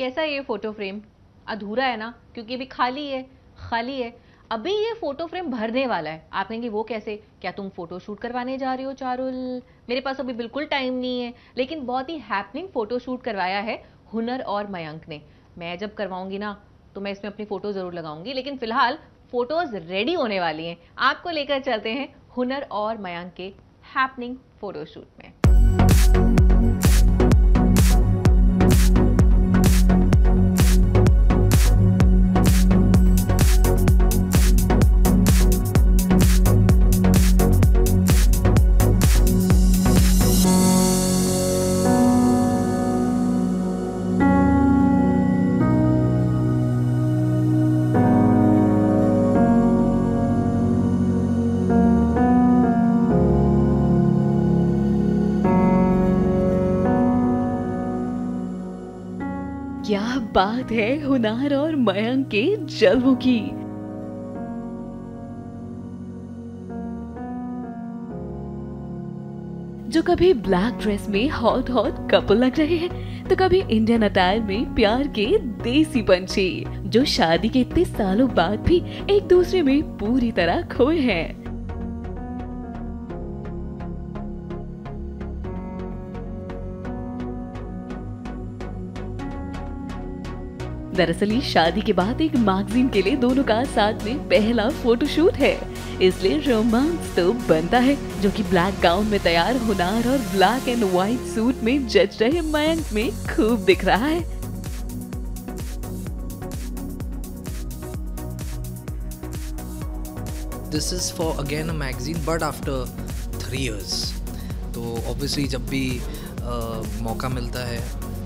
कैसा है ये फोटो फ्रेम, अधूरा है ना, क्योंकि अभी खाली है। अभी ये फोटो फ्रेम भरने वाला है। आप कहेंगे वो कैसे, क्या तुम फोटो शूट करवाने जा रहे हो चारुल? मेरे पास अभी बिल्कुल टाइम नहीं है, लेकिन बहुत ही हैपनिंग फोटो शूट करवाया है हुनर और मयंक ने। मैं जब करवाऊंगी ना तो मैं इसमें अपनी फोटो जरूर लगाऊंगी, लेकिन फिलहाल फोटोज रेडी होने वाली हैं। आपको लेकर चलते हैं हुनर और मयंक के हैपनिंग फोटोशूट में। क्या बात है हुनर और मयंक के जलवों की। जो कभी ब्लैक ड्रेस में हॉट हॉट कपल लग रहे हैं, तो कभी इंडियन अटायर में प्यार के देसी पंछी, जो शादी के इतने सालों बाद भी एक दूसरे में पूरी तरह खोए हैं। दरअसल ये शादी के बाद एक मैगजीन के लिए दोनों का साथ में पहला फोटोशूट है, इसलिए रोमांस तो बनता है। जो कि ब्लैक गाउन में तैयार हुनर और ब्लैक एंड व्हाइट सूट में जच रहे मयंक में खूब दिख रहा है। This is for again a magazine but after 3 years। तो ऑब्वियसली जब भी मौका मिलता है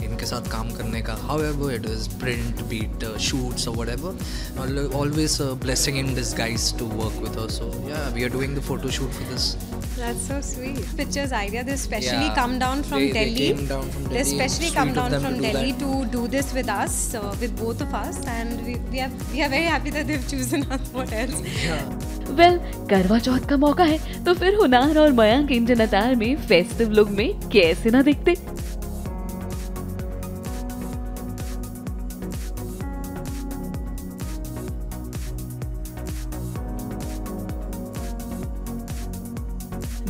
इनके साथ काम करने का, however it is print, beat, shoots or whatever, always a blessing in disguise to work with her. So yeah, we are doing the photo shoot for this. That's so sweet. Pictures idea. They specially come down from Delhi. They came down from Delhi. They specially come down from Delhi to do this with us, with both of us, and we are very happy that they've chosen us. What else? Yeah. Well, करवा चौथ का मौका है, तो फिर हुनर और Mayank Indian attire में festive look में कैसे ना दिखते।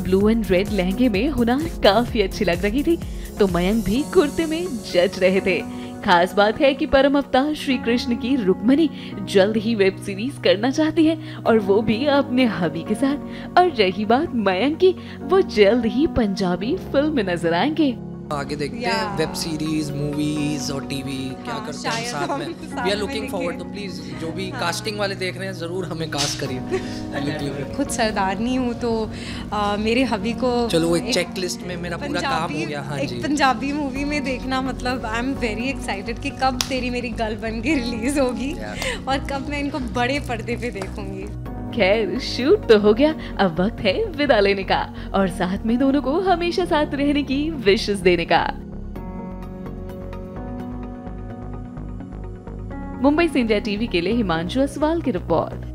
ब्लू एंड रेड लहंगे में हुनर काफी अच्छी लग रही थी, तो मयंक भी कुर्ते में जच रहे थे। खास बात है कि परम अवतार श्री कृष्ण की रुक्मणी जल्द ही वेब सीरीज करना चाहती है, और वो भी अपने हबी के साथ। और रही बात मयंक की, वो जल्द ही पंजाबी फिल्म में नजर आएंगे। आगे देखते हैं वेब सीरीज, मूवीज और टीवी क्या करते हैं साथ में। We are looking forward. तो प्लीज जो भी कास्टिंग वाले देख रहे हैं जरूर हमें कास्ट करिए। खुद सरदारनी हूँ तो मेरे हबी को चलो एक चेकलिस्ट में मेरा पूरा काम हो गया। हाँ जी, पंजाबी मूवी में देखना, मतलब आई एम वेरी एक्साइटेड कि कब तेरी मेरी गर्ल बन के रिलीज होगी और कब मैं इनको बड़े पर्दे पे देखूंगी। खैर शूट तो हो गया, अब वक्त है विदा लेने का, और साथ में दोनों को हमेशा साथ रहने की विशेष देने का। मुंबई से इंडिया टीवी के लिए हिमांशु असवाल की रिपोर्ट।